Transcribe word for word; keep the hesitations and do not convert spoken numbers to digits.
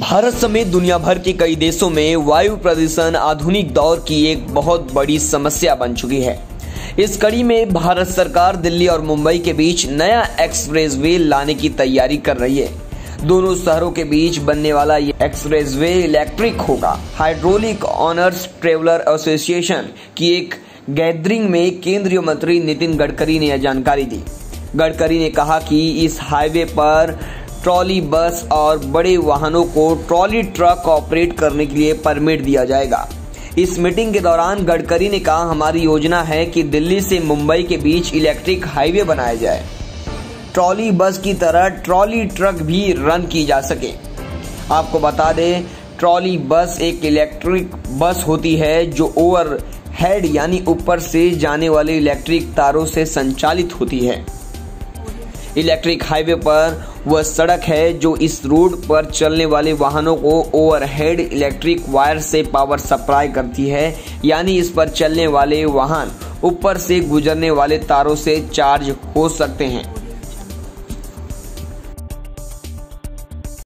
भारत समेत दुनिया भर के कई देशों में वायु प्रदूषण आधुनिक दौर की एक बहुत बड़ी समस्या बन चुकी है। इस कड़ी में भारत सरकार दिल्ली और मुंबई के बीच नया एक्सप्रेसवे लाने की तैयारी कर रही है। दोनों शहरों के बीच बनने वाला ये एक्सप्रेसवे इलेक्ट्रिक होगा। हाइड्रोलिक ऑनर्स ट्रेवलर एसोसिएशन की एक गैदरिंग में केंद्रीय मंत्री नितिन गडकरी ने यह जानकारी दी। गडकरी ने कहा कि इस हाईवे पर ट्रॉली बस और बड़े वाहनों को ट्रॉली ट्रक ऑपरेट करने के लिए परमिट दिया जाएगा। इस मीटिंग के दौरान गडकरी ने कहा, हमारी योजना है कि दिल्ली से मुंबई के बीच इलेक्ट्रिक हाईवे बनाया जाए, ट्रॉली बस की तरह ट्रॉली ट्रक भी रन की जा सके। आपको बता दें, ट्रॉली बस एक इलेक्ट्रिक बस होती है जो ओवर हेड यानी ऊपर से जाने वाले इलेक्ट्रिक तारों से संचालित होती है। इलेक्ट्रिक हाईवे पर वह सड़क है जो इस रोड पर चलने वाले वाहनों को ओवरहेड इलेक्ट्रिक वायर से पावर सप्लाई करती है, यानी इस पर चलने वाले वाहन ऊपर से गुजरने वाले तारों से चार्ज हो सकते हैं।